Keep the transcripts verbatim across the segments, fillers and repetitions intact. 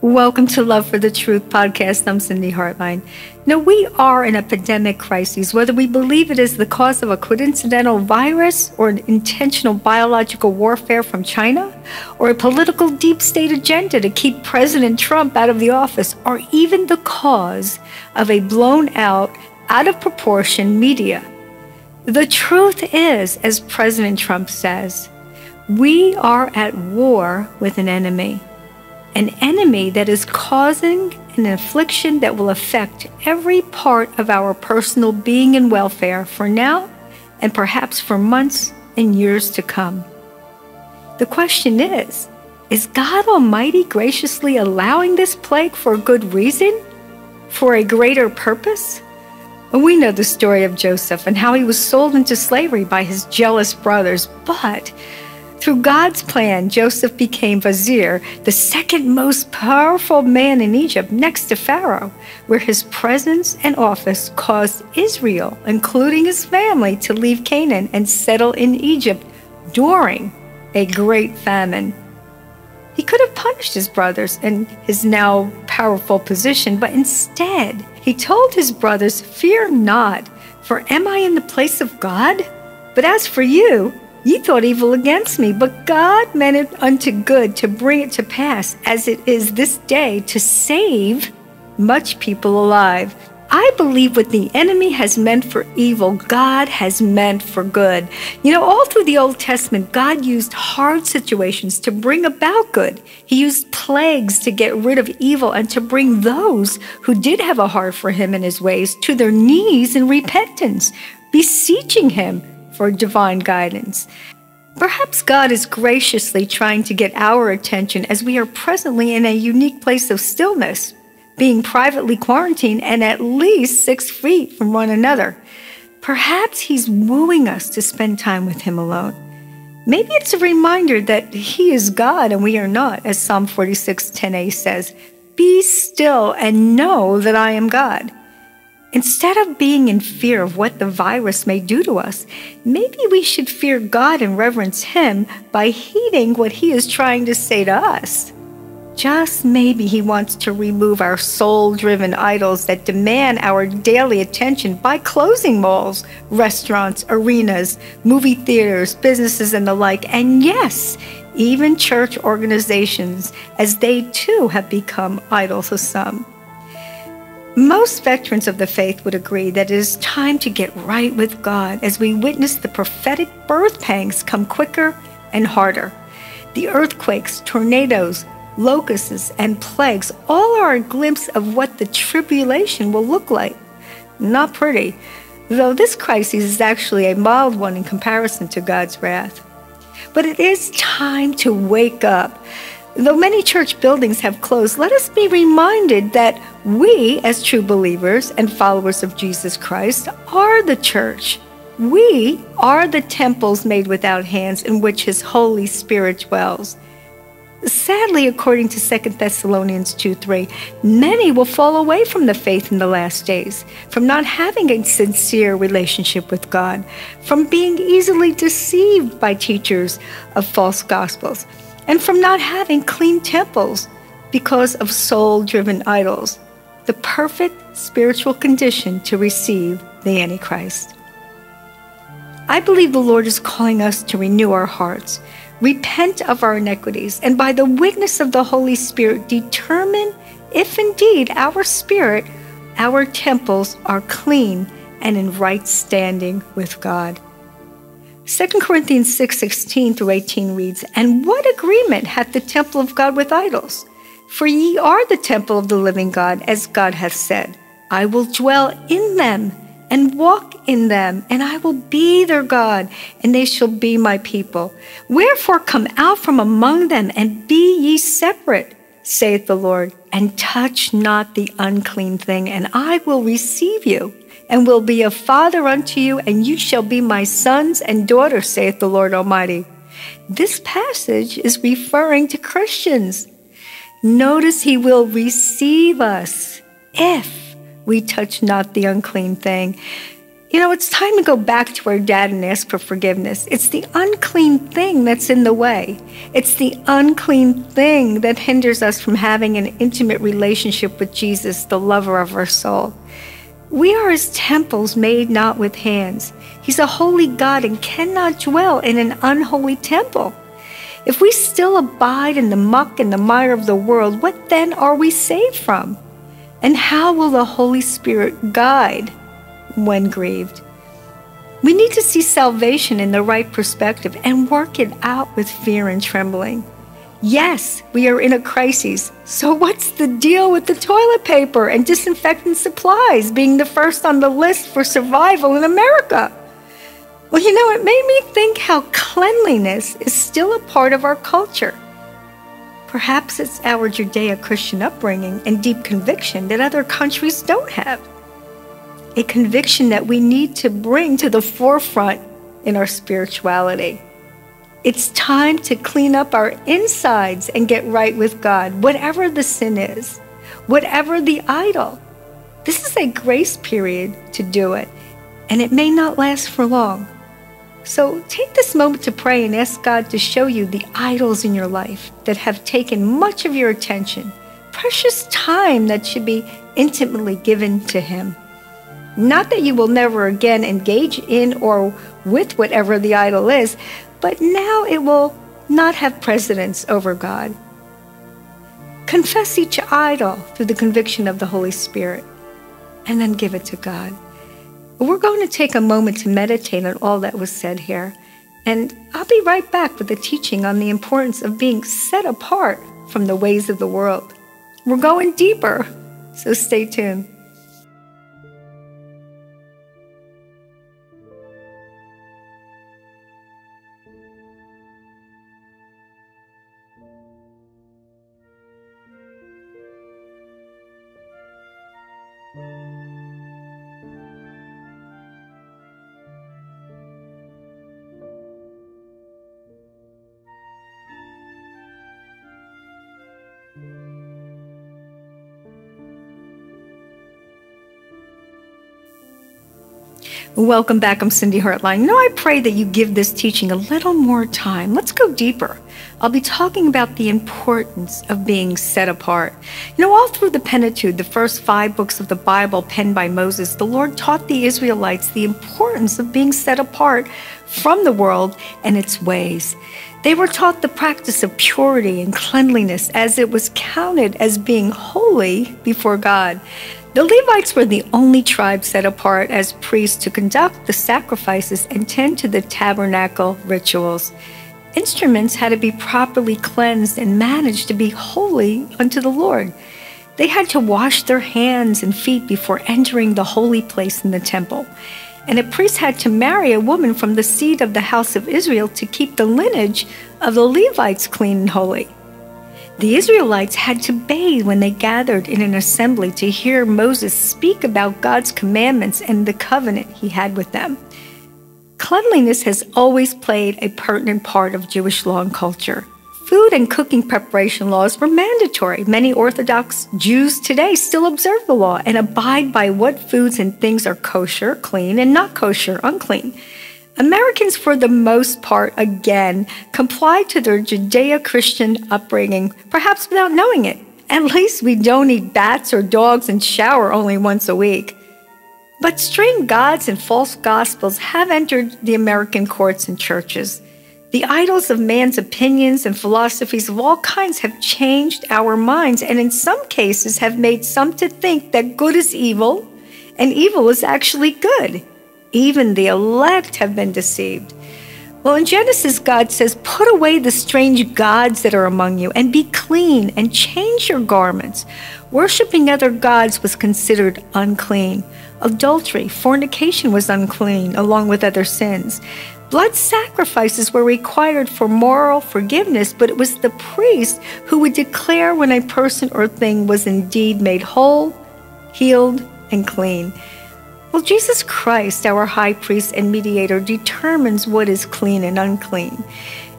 Welcome to Love for the Truth Podcast. I'm Cindy Hartline. Now, we are in a pandemic crisis, whether we believe it is the cause of a coincidental virus or an intentional biological warfare from China or a political deep state agenda to keep President Trump out of the office or even the cause of a blown out, out of proportion media. The truth is, as President Trump says, we are at war with an enemy. An enemy that is causing an affliction that will affect every part of our personal being and welfare for now and perhaps for months and years to come. The question is, is God Almighty graciously allowing this plague for a good reason? For a greater purpose? We know the story of Joseph and how he was sold into slavery by his jealous brothers, but through God's plan, Joseph became vizier, the second most powerful man in Egypt, next to Pharaoh, where his presence and office caused Israel, including his family, to leave Canaan and settle in Egypt during a great famine. He could have punished his brothers in his now powerful position, but instead, he told his brothers, "Fear not, for am I in the place of God? But as for you, ye thought evil against me, but God meant it unto good to bring it to pass, as it is this day, to save much people alive." I believe what the enemy has meant for evil, God has meant for good. You know, all through the Old Testament, God used hard situations to bring about good. He used plagues to get rid of evil and to bring those who did have a heart for him and his ways to their knees in repentance, beseeching him for divine guidance. Perhaps God is graciously trying to get our attention as we are presently in a unique place of stillness, being privately quarantined and at least six feet from one another. Perhaps he's wooing us to spend time with him alone. Maybe it's a reminder that he is God and we are not, as Psalm forty-six ten a says, "Be still and know that I am God." Instead of being in fear of what the virus may do to us, maybe we should fear God and reverence him by heeding what he is trying to say to us. Just maybe he wants to remove our soul-driven idols that demand our daily attention by closing malls, restaurants, arenas, movie theaters, businesses, and the like, and yes, even church organizations, as they too have become idols of some. Most veterans of the faith would agree that it is time to get right with God as we witness the prophetic birth pangs come quicker and harder. The earthquakes, tornadoes, locusts, and plagues all are a glimpse of what the tribulation will look like. Not pretty, though this crisis is actually a mild one in comparison to God's wrath. But it is time to wake up. Though many church buildings have closed, let us be reminded that we, as true believers and followers of Jesus Christ, are the church. We are the temples made without hands in which his Holy Spirit dwells. Sadly, according to Second Thessalonians two three, many will fall away from the faith in the last days, from not having a sincere relationship with God, from being easily deceived by teachers of false gospels, and from not having clean temples because of soul-driven idols, the perfect spiritual condition to receive the Antichrist. I believe the Lord is calling us to renew our hearts, repent of our iniquities, and by the witness of the Holy Spirit, determine if indeed our spirit, our temples are clean and in right standing with God. Second Corinthians six sixteen through eighteen reads, "And what agreement hath the temple of God with idols? For ye are the temple of the living God, as God hath said, I will dwell in them and walk in them, and I will be their God, and they shall be my people. Wherefore come out from among them, and be ye separate, saith the Lord, and touch not the unclean thing, and I will receive you, and will be a father unto you, and you shall be my sons and daughters, saith the Lord Almighty." This passage is referring to Christians. Notice he will receive us if we touch not the unclean thing. You know, it's time to go back to our dad and ask for forgiveness. It's the unclean thing that's in the way. It's the unclean thing that hinders us from having an intimate relationship with Jesus, the lover of our soul. We are his temples made not with hands. He's a holy God and cannot dwell in an unholy temple. If we still abide in the muck and the mire of the world, what then are we saved from? And how will the Holy Spirit guide when grieved? We need to see salvation in the right perspective and work it out with fear and trembling. Yes, we are in a crisis. So what's the deal with the toilet paper and disinfectant supplies being the first on the list for survival in America? Well, you know, it made me think how cleanliness is still a part of our culture. Perhaps it's our Judeo-Christian upbringing and deep conviction that other countries don't have. A conviction that we need to bring to the forefront in our spirituality. It's time to clean up our insides and get right with God, whatever the sin is, whatever the idol. This is a grace period to do it, and it may not last for long. So take this moment to pray and ask God to show you the idols in your life that have taken much of your attention, precious time that should be intimately given to Him. Not that you will never again engage in or with whatever the idol is, but now it will not have precedence over God. Confess each idol through the conviction of the Holy Spirit, and then give it to God. We're going to take a moment to meditate on all that was said here, and I'll be right back with a teaching on the importance of being set apart from the ways of the world. We're going deeper, so stay tuned. Welcome back. I'm Cindy Hartline. Now, I pray that you give this teaching a little more time. Let's go deeper. I'll be talking about the importance of being set apart. You know, all through the Pentateuch, the first five books of the Bible penned by Moses, the Lord taught the Israelites the importance of being set apart from the world and its ways. They were taught the practice of purity and cleanliness as it was counted as being holy before God. The Levites were the only tribe set apart as priests to conduct the sacrifices and tend to the tabernacle rituals. Instruments had to be properly cleansed and managed to be holy unto the Lord. They had to wash their hands and feet before entering the holy place in the temple. And a priest had to marry a woman from the seed of the house of Israel to keep the lineage of the Levites clean and holy. The Israelites had to bathe when they gathered in an assembly to hear Moses speak about God's commandments and the covenant he had with them. Cleanliness has always played a pertinent part of Jewish law and culture. Food and cooking preparation laws were mandatory. Many Orthodox Jews today still observe the law and abide by what foods and things are kosher, clean, and not kosher, unclean. Americans, for the most part, again, comply to their Judeo-Christian upbringing, perhaps without knowing it. At least we don't eat bats or dogs and shower only once a week. But string gods and false gospels have entered the American courts and churches. The idols of man's opinions and philosophies of all kinds have changed our minds and in some cases have made some to think that good is evil and evil is actually good. Even the elect have been deceived. Well, in Genesis, God says, "Put away the strange gods that are among you, and be clean, and change your garments." Worshipping other gods was considered unclean. Adultery, fornication was unclean, along with other sins. Blood sacrifices were required for moral forgiveness, but it was the priest who would declare when a person or thing was indeed made whole, healed, and clean. Well, Jesus Christ, our high priest and mediator, determines what is clean and unclean.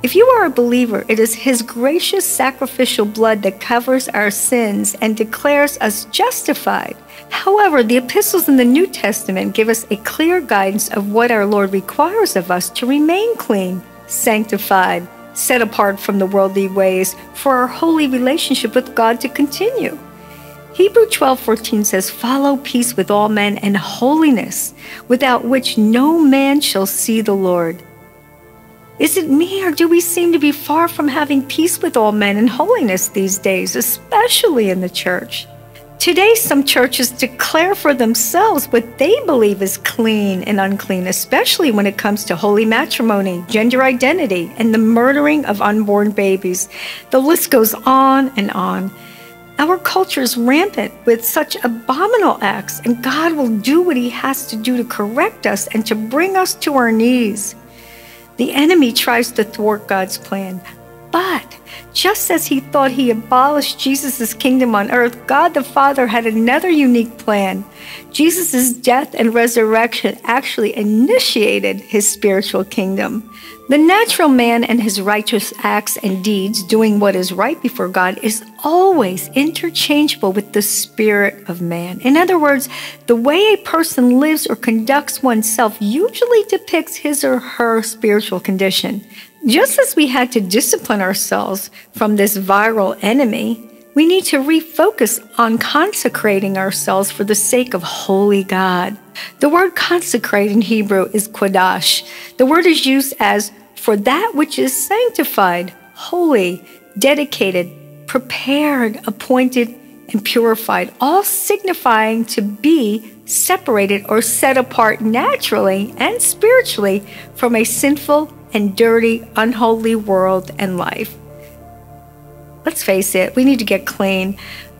If you are a believer, it is His gracious sacrificial blood that covers our sins and declares us justified. However, the epistles in the New Testament give us a clear guidance of what our Lord requires of us to remain clean, sanctified, set apart from the worldly ways for our holy relationship with God to continue. Hebrews twelve fourteen says, "Follow peace with all men and holiness, without which no man shall see the Lord." Is it me, or do we seem to be far from having peace with all men and holiness these days, especially in the church? Today, some churches declare for themselves what they believe is clean and unclean, especially when it comes to holy matrimony, gender identity, and the murdering of unborn babies. The list goes on and on. Our culture is rampant with such abominable acts, and God will do what He has to do to correct us and to bring us to our knees. The enemy tries to thwart God's plan, but just as he thought he abolished Jesus' kingdom on earth, God the Father had another unique plan. Jesus' death and resurrection actually initiated His spiritual kingdom. The natural man and his righteous acts and deeds, doing what is right before God, is always interchangeable with the spirit of man. In other words, the way a person lives or conducts oneself usually depicts his or her spiritual condition. Just as we had to discipline ourselves from this viral enemy, we need to refocus on consecrating ourselves for the sake of holy God. The word consecrate in Hebrew is qodash. The word is used as for that which is sanctified, holy, dedicated, prepared, appointed, and purified, all signifying to be separated or set apart naturally and spiritually from a sinful and dirty, unholy world and life. Let's face it, we need to get clean.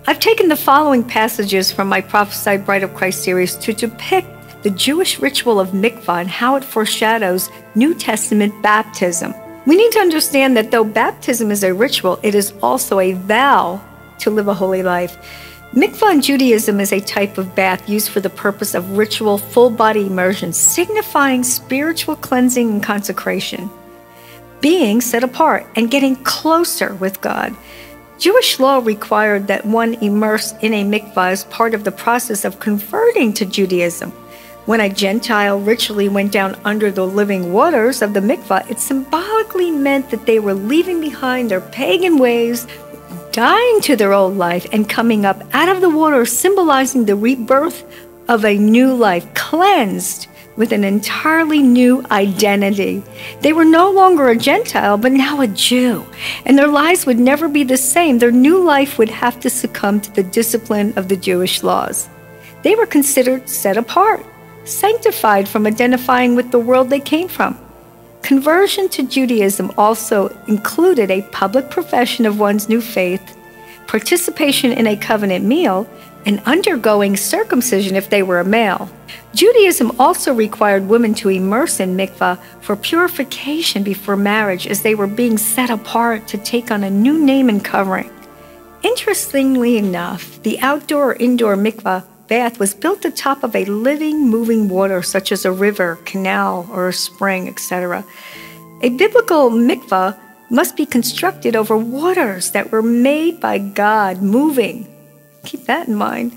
I've taken the following passages from my Prophesied Bride of Christ series to depict the Jewish ritual of mikvah and how it foreshadows New Testament baptism. We need to understand that though baptism is a ritual, it is also a vow to live a holy life. Mikvah in Judaism is a type of bath used for the purpose of ritual full-body immersion, signifying spiritual cleansing and consecration, being set apart and getting closer with God. Jewish law required that one immerse in a mikvah as part of the process of converting to Judaism. When a Gentile ritually went down under the living waters of the mikvah, it symbolically meant that they were leaving behind their pagan ways, dying to their old life and coming up out of the water, symbolizing the rebirth of a new life, cleansed with an entirely new identity. They were no longer a Gentile, but now a Jew, and their lives would never be the same. Their new life would have to succumb to the discipline of the Jewish laws. They were considered set apart, sanctified from identifying with the world they came from. Conversion to Judaism also included a public profession of one's new faith, participation in a covenant meal, and undergoing circumcision if they were a male. Judaism also required women to immerse in mikvah for purification before marriage, as they were being set apart to take on a new name and covering. Interestingly enough, the outdoor or indoor mikvah bath was built atop of a living, moving water, such as a river, canal, or a spring, et cetera. A biblical mikvah must be constructed over waters that were made by God, moving. Keep that in mind.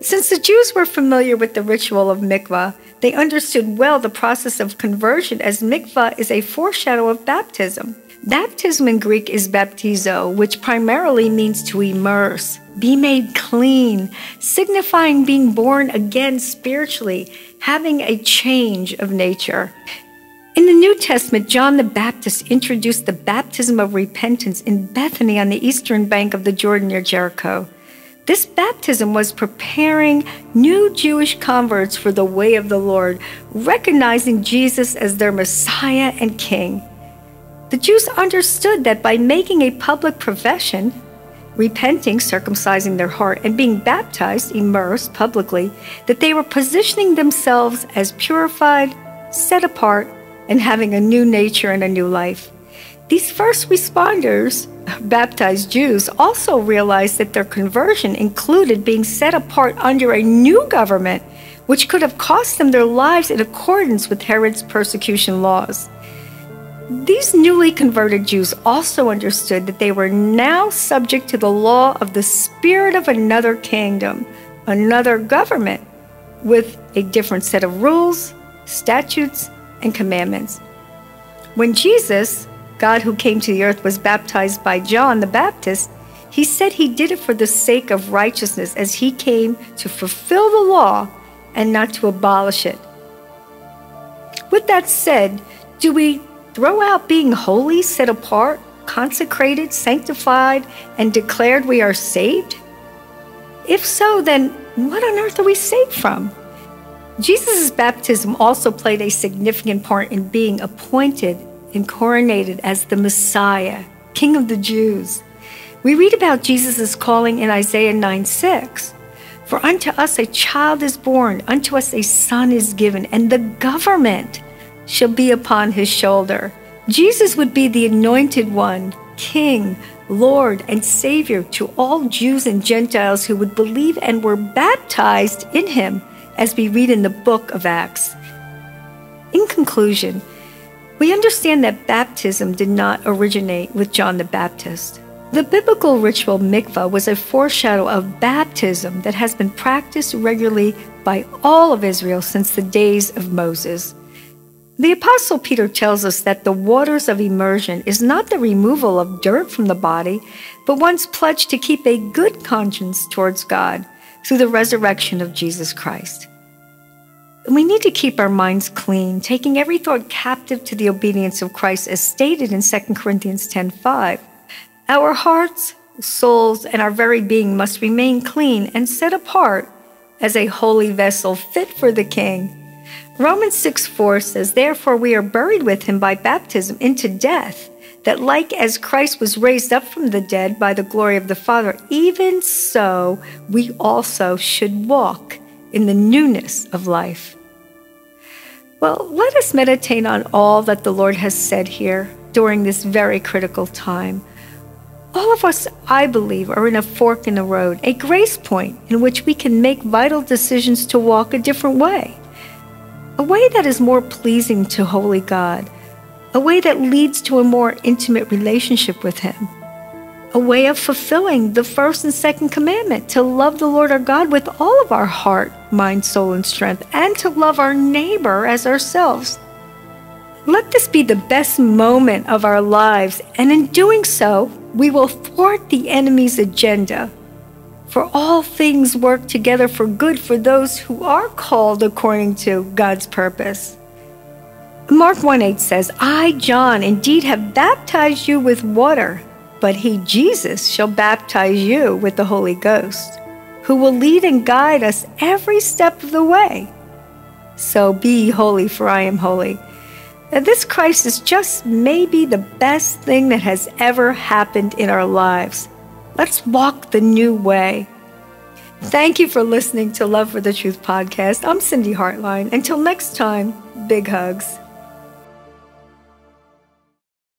Since the Jews were familiar with the ritual of mikvah, they understood well the process of conversion, as mikvah is a foreshadow of baptism. Baptism in Greek is baptizo, which primarily means to immerse, be made clean, signifying being born again spiritually, having a change of nature. In the New Testament, John the Baptist introduced the baptism of repentance in Bethany on the eastern bank of the Jordan near Jericho. This baptism was preparing new Jewish converts for the way of the Lord, recognizing Jesus as their Messiah and King. The Jews understood that by making a public profession, repenting, circumcising their heart, and being baptized, immersed publicly, that they were positioning themselves as purified, set apart, and having a new nature and a new life. These first responders, baptized Jews, also realized that their conversion included being set apart under a new government, which could have cost them their lives in accordance with Herod's persecution laws. These newly converted Jews also understood that they were now subject to the law of the spirit of another kingdom, another government, with a different set of rules, statutes, and commandments. When Jesus, God who came to the earth, was baptized by John the Baptist, he said he did it for the sake of righteousness, as he came to fulfill the law and not to abolish it. With that said, do we throw out being holy, set apart, consecrated, sanctified, and declared we are saved? If so, then what on earth are we saved from? Jesus' baptism also played a significant part in being appointed and coronated as the Messiah, King of the Jews. We read about Jesus' calling in Isaiah nine six. For unto us a child is born, unto us a son is given, and the government shall be upon his shoulder. Jesus would be the anointed one, King, Lord, and Savior to all Jews and Gentiles who would believe and were baptized in him, as we read in the book of Acts. In conclusion, we understand that baptism did not originate with John the Baptist. The biblical ritual mikvah was a foreshadow of baptism that has been practiced regularly by all of Israel since the days of Moses. The Apostle Peter tells us that the waters of immersion is not the removal of dirt from the body, but one's pledge to keep a good conscience towards God through the resurrection of Jesus Christ. We need to keep our minds clean, taking every thought captive to the obedience of Christ, as stated in Second Corinthians ten five. Our hearts, souls, and our very being must remain clean and set apart as a holy vessel fit for the King. Romans six four says, therefore we are buried with him by baptism into death, that like as Christ was raised up from the dead by the glory of the Father, even so we also should walk in the newness of life. Well, let us meditate on all that the Lord has said here during this very critical time. All of us, I believe, are in a fork in the road, a grace point in which we can make vital decisions to walk a different way. A way that is more pleasing to holy God, a way that leads to a more intimate relationship with him, a way of fulfilling the first and second commandment, to love the Lord our God with all of our heart, mind, soul, and strength, and to love our neighbor as ourselves. Let this be the best moment of our lives, and in doing so, we will thwart the enemy's agenda. For all things work together for good for those who are called according to God's purpose. Mark one eight says, I, John, indeed have baptized you with water, but he, Jesus, shall baptize you with the Holy Ghost, who will lead and guide us every step of the way. So be holy, for I am holy. Now, this crisis just may be the best thing that has ever happened in our lives. Let's walk the new way. Thank you for listening to Love for the Truth Podcast. I'm Cindy Hartline. Until next time, big hugs.